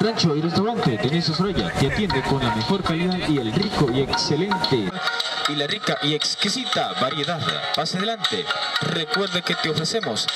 Rancho y restaurante Deniso Soraya te atiende con la mejor calidad y el rico y excelente y la rica y exquisita variedad. Pase adelante, recuerde que te ofrecemos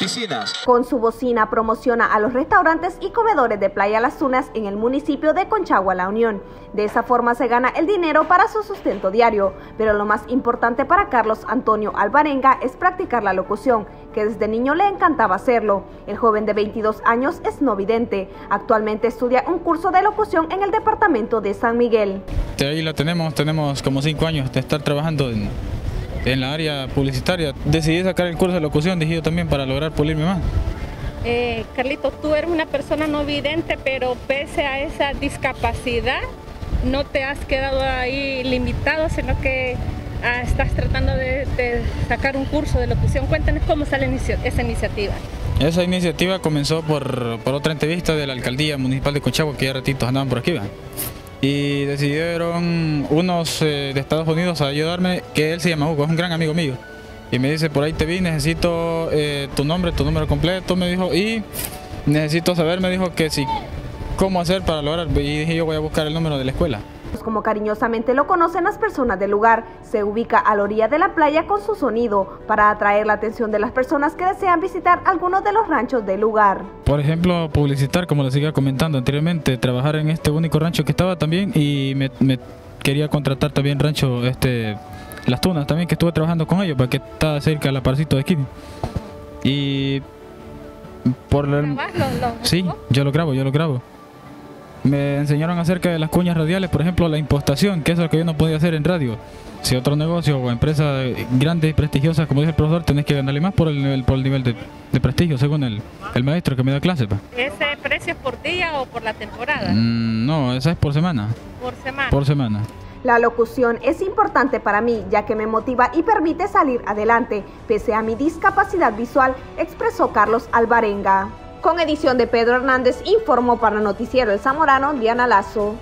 piscinas. Con su bocina promociona a los restaurantes y comedores de Playa Las Unas en el municipio de Conchagua, La Unión. De esa forma se gana el dinero para su sustento diario, pero lo más importante para Carlos Antonio Alvarenga es practicar la locución, que desde niño le encantaba hacerlo. El joven de 22 años es no vidente, actualmente estudia un curso de locución en el departamento de San Miguel. De ahí la tenemos como 5 años de estar trabajando en la área publicitaria. Decidí sacar el curso de locución, dije yo también, para lograr pulirme más. Carlito, tú eres una persona no vidente, pero pese a esa discapacidad, no te has quedado ahí limitado, sino que estás tratando de sacar un curso de locución. Cuéntanos cómo sale esa iniciativa. Esa iniciativa comenzó por otra entrevista de la alcaldía municipal de Conchagua, que ya ratitos andaban por aquí, ¿verdad? Y decidieron unos de Estados Unidos a ayudarme, que él se llama Hugo, es un gran amigo mío. Y me dice, por ahí te vi, necesito tu nombre, tu número completo, me dijo, y necesito saber, me dijo, que sí, cómo hacer para lograr. Y dije, yo voy a buscar el número de la escuela. Como cariñosamente lo conocen las personas del lugar, se ubica a la orilla de la playa con su sonido para atraer la atención de las personas que desean visitar algunos de los ranchos del lugar. Por ejemplo, publicitar, como les iba comentando anteriormente, trabajar en este único rancho que estaba también, y me quería contratar también rancho Las Tunas también, que estuve trabajando con ellos, porque está cerca la parcito de aquí. Y por sí, yo lo grabo. Me enseñaron acerca de las cuñas radiales, por ejemplo, la impostación, que es lo que yo no podía hacer en radio. Si otro negocio o empresa grande y prestigiosa, como dice el profesor, tenés que ganarle más por el nivel de prestigio, según el maestro que me da clase. ¿Ese precio es por día o por la temporada? No, esa es por semana. ¿Por semana? Por semana. La locución es importante para mí, ya que me motiva y permite salir adelante, pese a mi discapacidad visual, expresó Carlos Alvarenga. Con edición de Pedro Hernández, informó para Noticiero El Zamorano, Diana Lazo.